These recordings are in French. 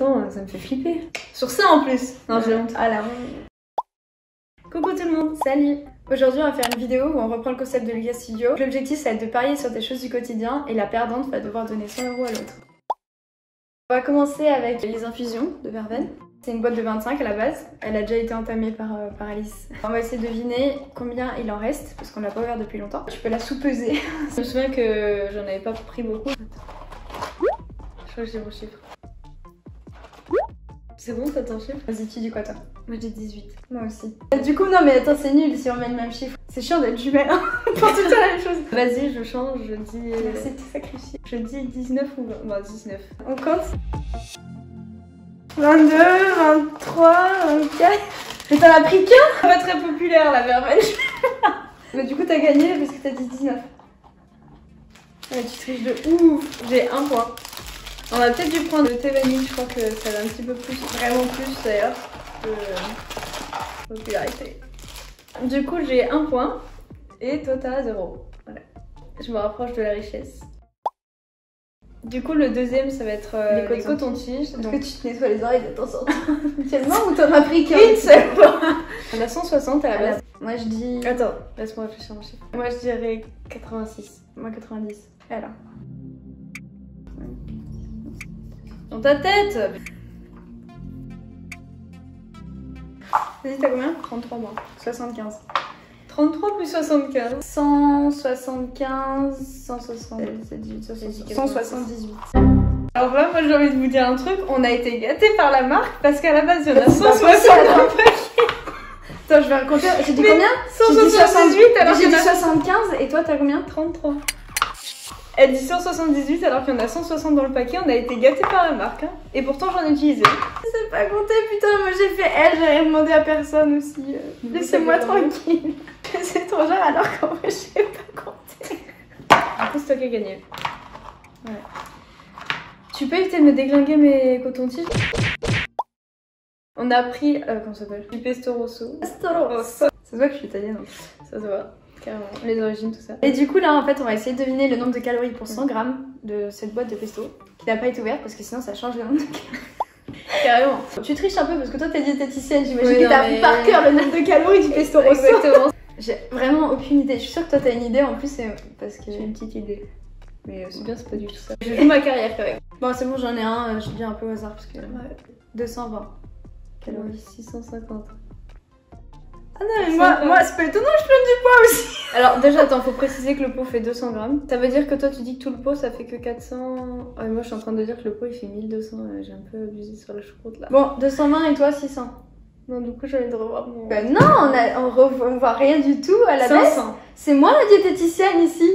attends, ça me fait flipper. Sur ça en plus. Non, j'ai honte. Ah la honte. Coucou tout le monde, salut. Aujourd'hui, on va faire une vidéo où on reprend le concept de Lucas Studio. L'objectif, ça va être de parier sur des choses du quotidien et la perdante va devoir donner 100 € à l'autre. On va commencer avec les infusions de Verveine. C'est une boîte de 25 à la base. Elle a déjà été entamée par Alice. On va essayer de deviner combien il en reste parce qu'on l'a pas ouvert depuis longtemps. Je peux la sous-peser. Je me souviens que j'en avais pas pris beaucoup. Je crois que j'ai mon chiffre. C'est bon, t'as ton chiffre? Vas-y, tu dis quoi toi? Moi j'ai 18. Moi aussi. Du coup, non mais attends, c'est nul si on met le même chiffre. C'est chiant d'être jumelle hein, pour tout la même chose. Vas-y, je change, je dis... Merci, t'es sacrifié. Je dis 19 ou 20? Bon, 19. On compte? 22, 23, 24... Mais t'en as pris qu'un? Pas très populaire la Verveine. Mais du coup t'as gagné parce que t'as dit 19. Ouais, tu triches de ouf. J'ai un point. On a peut-être dû prendre le Thévenine, je crois que ça va un petit peu plus, vraiment plus d'ailleurs, de popularité. Du coup j'ai un point et toi t'as 0. Voilà. Je me rapproche de la richesse. Du coup, le deuxième, ça va être les cotons-tiges. Est-ce que tu te nettoies les oreilles de temps en temps? Tellement ou t'en as pris qu'un? Une seule fois. On a 160 à la base. Moi je dis... Attends, laisse-moi réfléchir mon chiffre. Moi je dirais 86. Moi 90. Alors. Dans ta tête! Vas-y, t'as combien? 33 moins. 75. 33 plus 75. 175, 178, 178. Alors là, moi j'ai envie de vous dire un truc, on a été gâtés par la marque parce qu'à la base il y en a 160 dans le paquet. Attends, je vais raconter. J'ai dit combien? 178 alors qu'il y en a 75 et toi t'as combien? 33. Elle dit 178 alors qu'il y en a 160 dans le paquet, on a été gâtés par la marque. Hein. Et pourtant j'en ai utilisé. Je sais pas compter, putain, moi j'ai fait elle, j'avais demandé à personne aussi. Laissez-moi tranquille. C'est trop genre alors qu'en vrai je sais pas compter. Du coup c'est toi qui as gagné. Ouais. Tu peux éviter de me déglinguer mes cotons-tiges? On a pris, comment ça s'appelle? Du pesto rosso. Pesto rosso. C'est toi que je suis italienne. Ça se voit. Carrément, les origines, tout ça. Et du coup, là, en fait, on va essayer de deviner le nombre de calories pour 100 grammes de cette boîte de pesto qui n'a pas été ouverte parce que sinon ça change le nombre de calories. Carrément. Tu triches un peu parce que toi, t'es diététicienne, j'imagine que t'as appris par cœur le nombre de calories du pesto rosso. Exactement. J'ai vraiment aucune idée. Je suis sûre que toi, t'as une idée en plus parce que j'ai une petite idée. Mais c'est bien, c'est pas du tout ça. Je joue ma carrière quand même. Bon, c'est bon, j'en ai un, je dis un peu au hasard parce que. 220 calories, 650. Ah non, mais moi c'est pas étonnant, je prends du poids aussi. Alors déjà, attends, faut préciser que le pot fait 200 grammes. Ça veut dire que toi, tu dis que tout le pot, ça fait que 400... Ah, mais moi, je suis en train de dire que le pot, il fait 1200. J'ai un peu abusé sur la choucroute, là. Bon, 220 et toi, 600. Non, du coup, j'ai envie de revoir mon... Bah non, on voit rien du tout à la baisse. C'est moi la diététicienne, ici.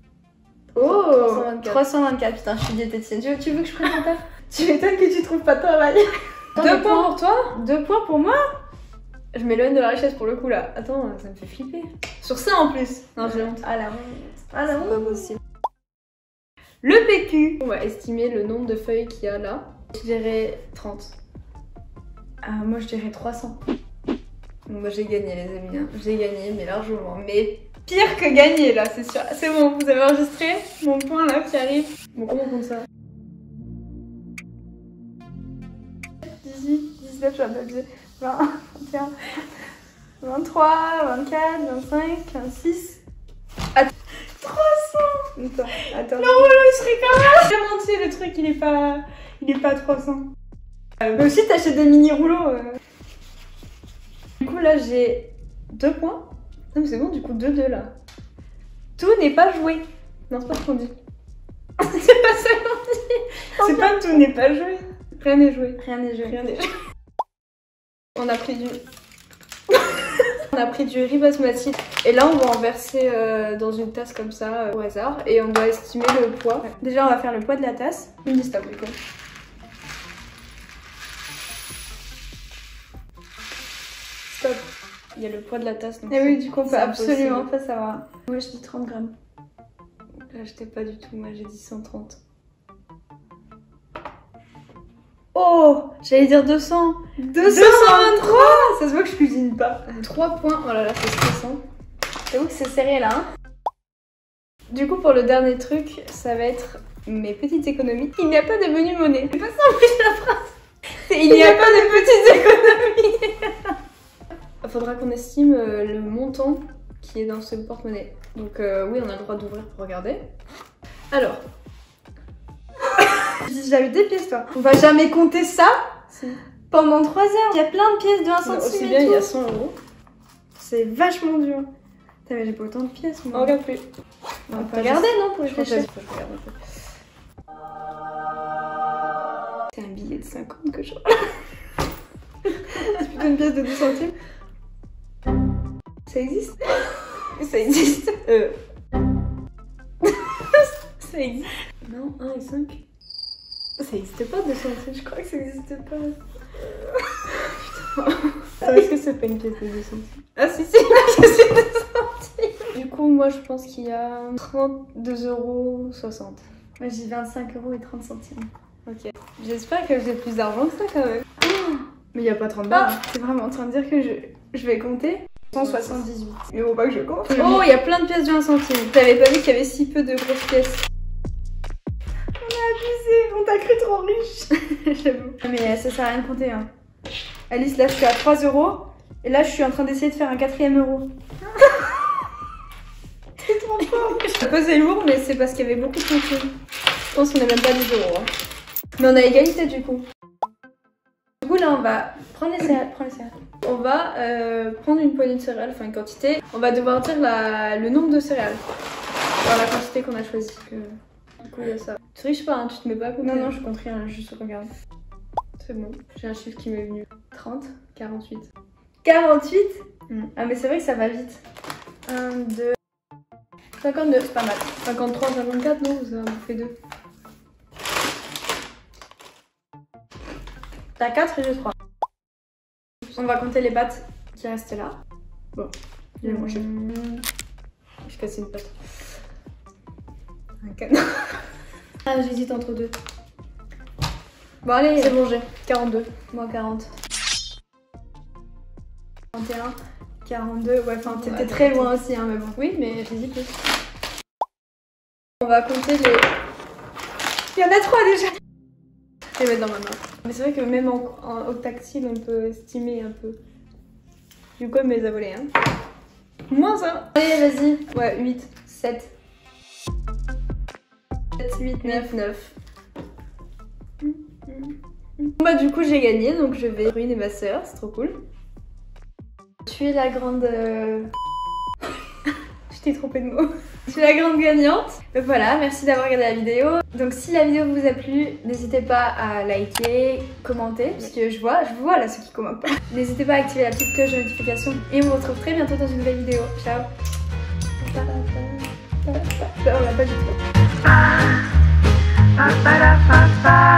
Oh, 324. 324, putain, je suis diététicienne. Tu veux que je prenne mon taf? Tu m'étonnes que tu trouves pas de travail. 2 points pour toi, 2 points pour moi. Je m'éloigne de la richesse pour le coup là. Attends, ça me fait flipper. Sur ça en plus. Non, j'ai honte. Ah la honte. Ah la honte. C'est pas possible. Le PQ. On va estimer le nombre de feuilles qu'il y a là. Je dirais 30. Moi je dirais 300. Moi j'ai gagné les amis. Hein. J'ai gagné mais largement. Mais pire que gagné là, c'est sûr. C'est bon, vous avez enregistré mon point là qui arrive. Bon, comment on compte ça? 18, 19, j'en ai pas besoin. 20, 21, 23, 24, 25, 26... Attends... 300. Attends... Le rouleau il serait quand même... J'ai menti, le truc il est pas 300. Mais aussi t'achètes des mini rouleaux. Du coup là j'ai 2 points. Non mais c'est bon, du coup 2-2 là. Tout n'est pas joué. Non c'est pas ce qu'on dit. C'est pas ça qu'on dit. C'est pas tout n'est pas joué. Rien n'est joué. Rien n'est joué. Rien n'est joué. On a pris du riz basmati et là on va en verser dans une tasse comme ça au hasard et on doit estimer le poids. Ouais. Déjà on va faire le poids de la tasse. Une liste abricot. Stop. Il y a le poids de la tasse. Donc et oui du coup on peut absolument pas savoir. Moi je dis 30 grammes. Là j'étais pas du tout, moi j'ai dit 130. Oh, j'allais dire 200. 223. Ça se voit que je cuisine pas. 3 points. Oh là là, c'est stressant. J'avoue que c'est serré là. Hein. Du coup, pour le dernier truc, ça va être mes petites économies. Il n'y a pas de menu monnaie. C'est pas ça en plus la phrase. C'est il n'y a pas de petites économies. Il faudra qu'on estime le montant qui est dans ce porte-monnaie. Donc oui, on a le droit d'ouvrir pour regarder. Alors... J'ai déjà eu des pièces, toi. On va jamais compter ça si. Pendant 3 heures. Il y a plein de pièces de 1 centime. Aussi bien, il y a 100 euros. C'est vachement dur. Putain, mais j'ai pas autant de pièces, moi. On regarde plus. On peut regarder, non, pour réfléchir. Je regarde un peu. C'est un billet de 50 que je... C'est plutôt une pièce de 2 centimes. Ça existe? Ça existe. Ça existe. Non, 1 et 5. Ça existe pas, 2 centimes, je crois que ça existe pas. Putain. Est-ce que c'est pas une pièce de 2 centimes? Ah si, c'est une pièce de 2 centimes. Du coup, moi je pense qu'il y a 32,60 €. Moi j'ai 25,30 €. Ok. J'espère que j'ai plus d'argent que ça quand même. Mais il n'y a pas 30 balles. T'es vraiment en train de dire que je vais compter 178. Mais bon, pas que je compte. Oh, il y a plein de pièces de 1 centime. T'avais pas vu qu'il y avait si peu de grosses pièces. On t'a cru trop riche. J'avoue. Mais ça sert à rien de compter, hein. Alice, là je suis à 3 € et là je suis en train d'essayer de faire un 4e euro. T'es trop fort. Ça pesait lourd, mais c'est parce qu'il y avait beaucoup de centimes. Je pense qu'on n'a même pas 10 €. Mais on a égalité du coup. Du coup là on va prendre les céréales. On va prendre une poignée de céréales, enfin une quantité. On va devoir dire le nombre de céréales. Enfin, la quantité qu'on a choisie. Du coup il y a ça. Tu triches pas, hein, tu te mets pas à compter. Non, non, je compte rien, juste regarde. C'est bon, j'ai un chiffre qui m'est venu. 30, 48. 48 mmh. Ah mais c'est vrai que ça va vite. 1, 2... 52, c'est pas mal. 53, 54, non, vous avez bouffé 2. T'as 4 et j'ai 3. On va compter les pattes qui restent là. Bon, il est mangé. Je casse une patte. Un canard. Ah, j'hésite entre deux. Bon, allez, c'est bon, j'ai 42. Moi, 40. 41, 42. Ouais, enfin, t'étais ouais, très loin aussi, hein, mais bon. Oui, mais j'hésite plus. On va compter les... Il y en a 3 déjà. Je vais les mettre dans ma main. Mais c'est vrai que même au tactile, on peut estimer un peu. Du coup, elle me les a volés, hein. Moins ça. Allez, vas-y. Ouais, 8, 7. 8, 9, 9. Bah du coup j'ai gagné, donc je vais ruiner ma soeur, c'est trop cool. Tu es la grande... Je t'ai trompé de mot. Tu es la grande gagnante. Donc voilà, merci d'avoir regardé la vidéo. Donc si la vidéo vous a plu, n'hésitez pas à liker, commenter, parce que je vois là ceux qui commentent pas. N'hésitez pas à activer la petite cloche de notification et on vous retrouve très bientôt dans une nouvelle vidéo. Ciao. On l'a pas du tout. Ba ba da ba ba.